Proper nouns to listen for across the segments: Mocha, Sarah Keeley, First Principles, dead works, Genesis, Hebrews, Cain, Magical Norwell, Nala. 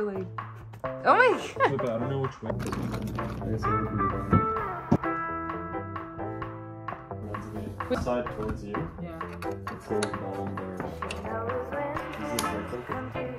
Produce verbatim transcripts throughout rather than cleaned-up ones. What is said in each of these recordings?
Like, oh my god! Look, I don't know which way. I guess it would be side towards you. Yeah. It's going all there. This is perfect.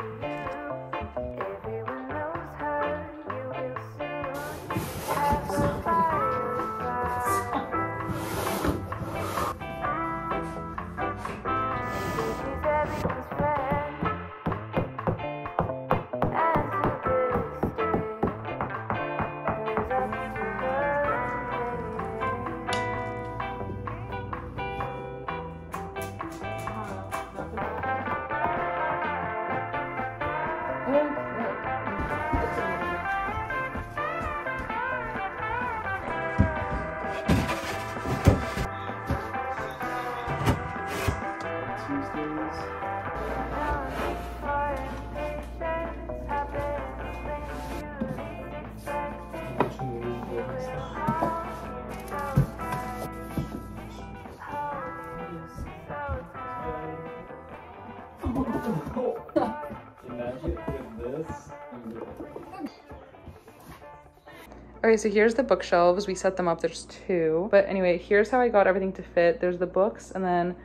Okay, so here's the bookshelves. We set them up. There's two. But anyway, here's how I got everything to fit. There's the books, and then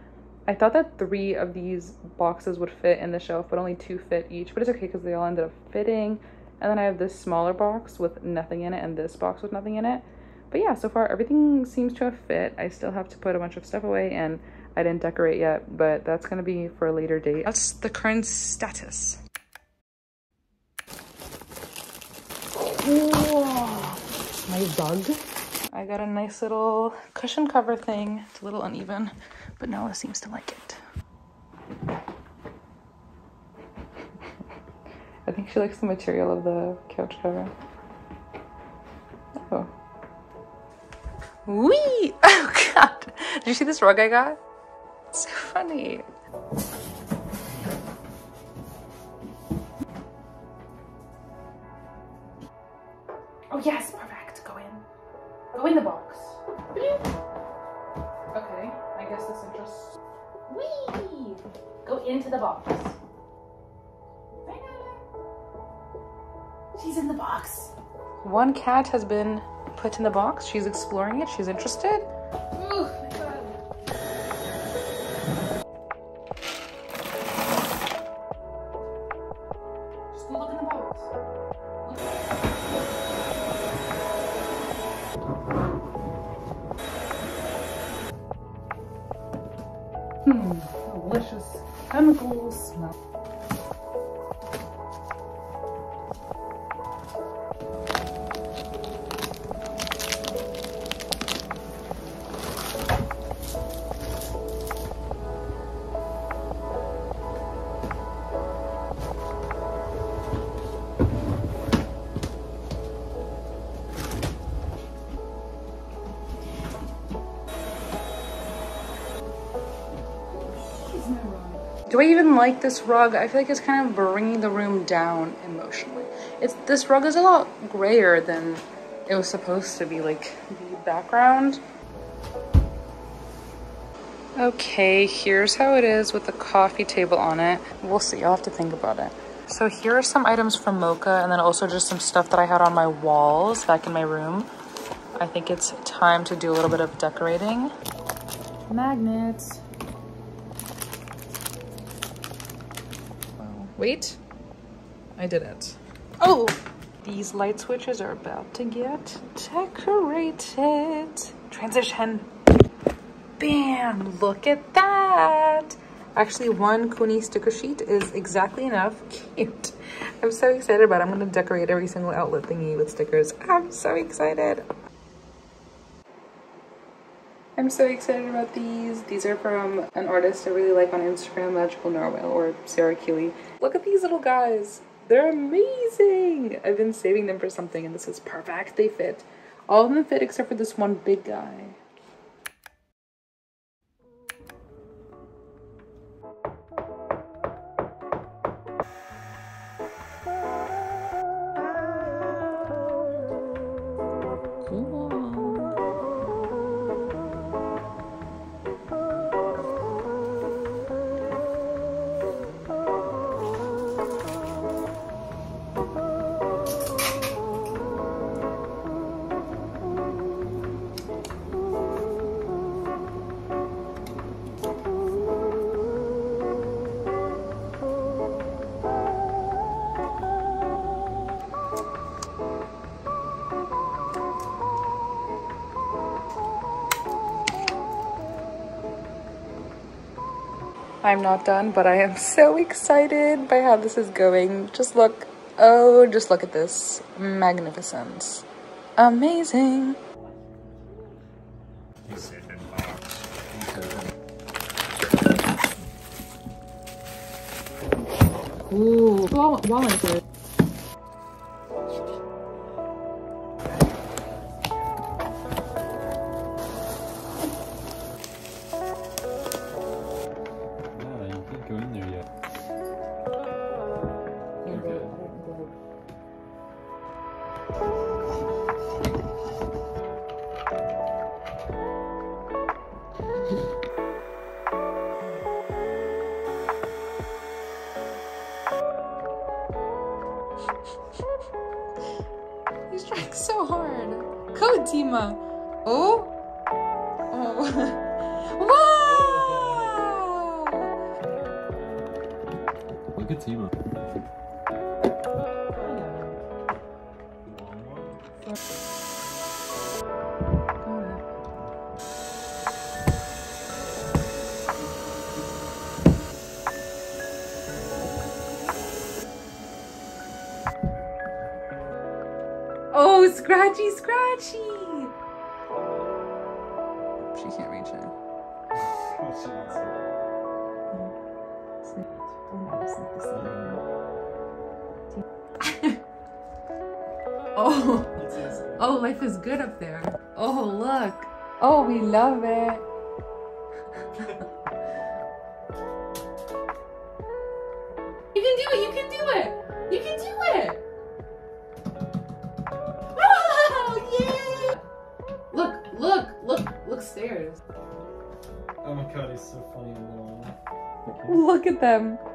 I thought that three of these boxes would fit in the shelf, but only two fit each. But it's okay because they all ended up fitting. And then I have this smaller box with nothing in it and this box with nothing in it. But yeah, so far everything seems to have fit. I still have to put a bunch of stuff away, and I didn't decorate yet, but that's going to be for a later date. That's the current status. Whoa. My bug. I got a nice little cushion cover thing. It's a little uneven, but Nala seems to like it. I think she likes the material of the couch cover. Oh. Wee! Oh god! Did you see this rug I got? It's so funny. Oh yes! Perfect! Go in the box. Okay, I guess this interests. Whee! Go into the box. Right now. She's in the box. One cat has been put in the box. She's exploring it. She's interested. Ooh, my God. Just go look in the box. Look. Hmm, delicious chemical smell. Do I even like this rug? I feel like it's kind of bringing the room down emotionally. It's this rug is a lot grayer than it was supposed to be, like the background. Okay, here's how it is with the coffee table on it. We'll see, I'll have to think about it. So here are some items from Mocha, and then also just some stuff that I had on my walls back in my room. I think it's time to do a little bit of decorating. Magnets. Wait, I did it. Oh, these light switches are about to get decorated. Transition. Bam, look at that. Actually, one Kuni sticker sheet is exactly enough. Cute. I'm so excited about it. I'm gonna decorate every single outlet thingy with stickers. I'm so excited. I'm so excited about these. These are from an artist I really like on Instagram, Magical Norwell, or Sarah Keeley. Look at these little guys. They're amazing! I've been saving them for something and this is perfect. They fit. All of them fit except for this one big guy. I'm not done, but I am so excited by how this is going. Just look. Oh, just look at this. Magnificence. Amazing. Ooh. Well, well, I'm good. He's trying so hard. Go, Dima. Oh. Oh. Wow. Look at Dima. Oh, scratchy, scratchy! She can't reach it. Oh, oh, life is good up there. Oh, look. Oh, we love it. You can do it, you can do it. You can do it. Stairs. Oh my god, he's so funny. Look at them.